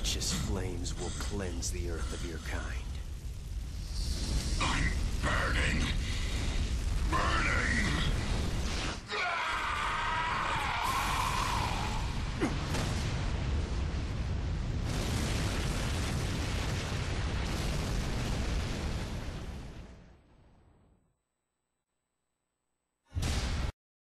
righteous flames will cleanse the earth of your kind.